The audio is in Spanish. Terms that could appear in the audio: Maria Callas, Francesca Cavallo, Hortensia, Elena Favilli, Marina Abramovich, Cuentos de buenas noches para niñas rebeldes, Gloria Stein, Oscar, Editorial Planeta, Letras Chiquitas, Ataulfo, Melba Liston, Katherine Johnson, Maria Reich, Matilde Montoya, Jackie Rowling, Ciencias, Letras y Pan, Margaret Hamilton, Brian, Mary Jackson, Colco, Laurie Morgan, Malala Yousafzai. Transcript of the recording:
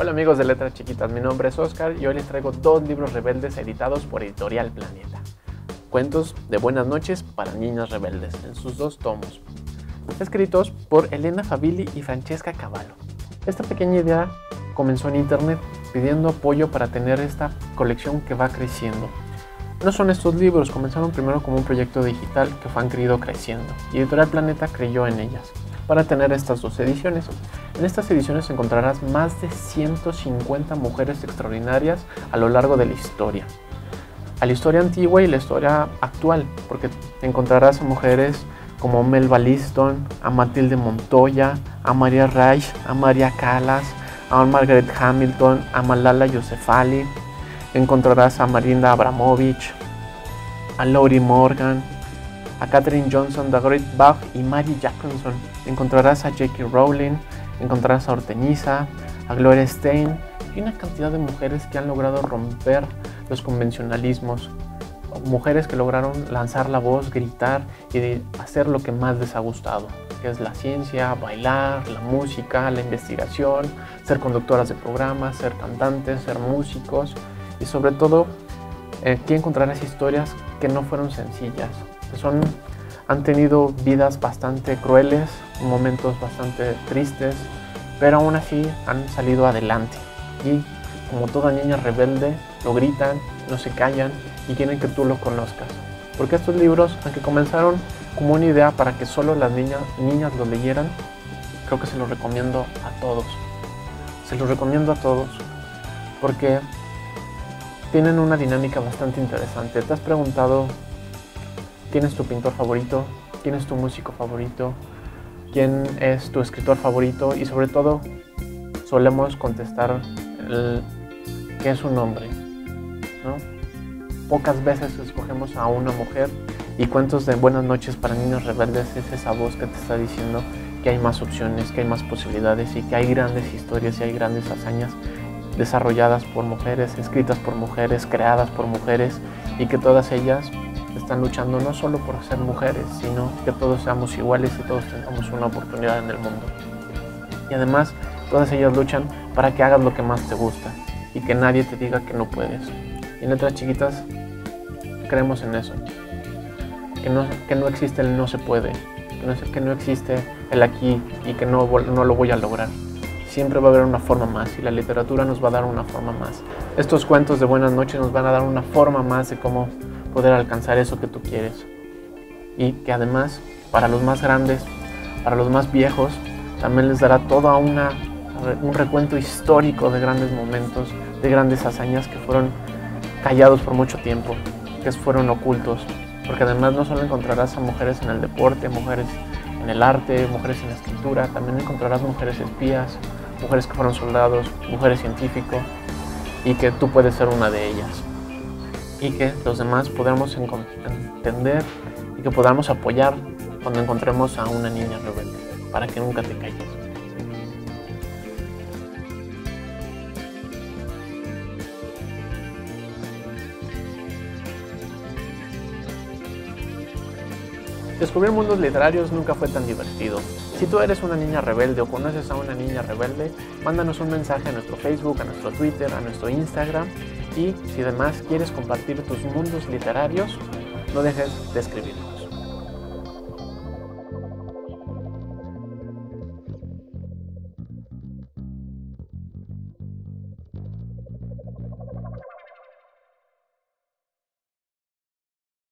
Hola amigos de Letras Chiquitas, mi nombre es Oscar y hoy les traigo dos libros rebeldes editados por Editorial Planeta. Cuentos de buenas noches para niñas rebeldes, en sus dos tomos. Escritos por Elena Favilli y Francesca Cavallo. Esta pequeña idea comenzó en internet pidiendo apoyo para tener esta colección que va creciendo. No son estos libros, comenzaron primero como un proyecto digital que fue han ido creciendo y Editorial Planeta creyó en ellas para tener estas dos ediciones. En estas ediciones encontrarás más de 150 mujeres extraordinarias a lo largo de la historia. A la historia antigua y la historia actual, porque encontrarás a mujeres como Melba Liston, a Matilde Montoya, a Maria Reich, a Maria Callas, a Margaret Hamilton, a Malala Yousafzai. Encontrarás a Marina Abramovich, a Laurie Morgan, a Katherine Johnson, The Great Bach y Mary Jackson. Encontrarás a Jackie Rowling, encontrarás a Hortensia, a Gloria Stein y una cantidad de mujeres que han logrado romper los convencionalismos. Mujeres que lograron lanzar la voz, gritar y hacer lo que más les ha gustado, que es la ciencia, bailar, la música, la investigación, ser conductoras de programas, ser cantantes, ser músicos y sobre todo que encontrarás historias que no fueron sencillas, que han tenido vidas bastante crueles, momentos bastante tristes, pero aún así han salido adelante y como toda niña rebelde lo gritan, no se callan y quieren que tú lo conozcas. Porque estos libros, aunque comenzaron como una idea para que solo las niñas los leyeran, creo que se los recomiendo a todos. Se los recomiendo a todos porque tienen una dinámica bastante interesante. ¿Te has preguntado quién es tu pintor favorito? ¿Quién es tu músico favorito? ¿Quién es tu escritor favorito? Y sobre todo, solemos contestar qué es un hombre, ¿no? Pocas veces escogemos a una mujer y Cuentos de buenas noches para niños rebeldes es esa voz que te está diciendo que hay más opciones, que hay más posibilidades y que hay grandes historias y hay grandes hazañas desarrolladas por mujeres, escritas por mujeres, creadas por mujeres y que todas ellas están luchando no solo por ser mujeres, sino que todos seamos iguales y todos tengamos una oportunidad en el mundo. Y además, todas ellas luchan para que hagas lo que más te gusta y que nadie te diga que no puedes. En Letras Chiquitas creemos en eso, que no existe el no se puede, que no existe el aquí y que no lo voy a lograr. Siempre va a haber una forma más y la literatura nos va a dar una forma más. Estos cuentos de buenas noches nos van a dar una forma más de cómo poder alcanzar eso que tú quieres. Y que además, para los más grandes, para los más viejos, también les dará toda un recuento histórico de grandes momentos, de grandes hazañas que fueron callados por mucho tiempo, que fueron ocultos, porque además no solo encontrarás a mujeres en el deporte, mujeres en el arte, mujeres en la escritura, también encontrarás mujeres espías, mujeres que fueron soldados, mujeres científicos, y que tú puedes ser una de ellas, y que los demás podamos entender y que podamos apoyar cuando encontremos a una niña rebelde, para que nunca te calles. Descubrir mundos literarios nunca fue tan divertido. Si tú eres una niña rebelde o conoces a una niña rebelde, mándanos un mensaje a nuestro Facebook, a nuestro Twitter, a nuestro Instagram y si además quieres compartir tus mundos literarios, no dejes de escribirnos.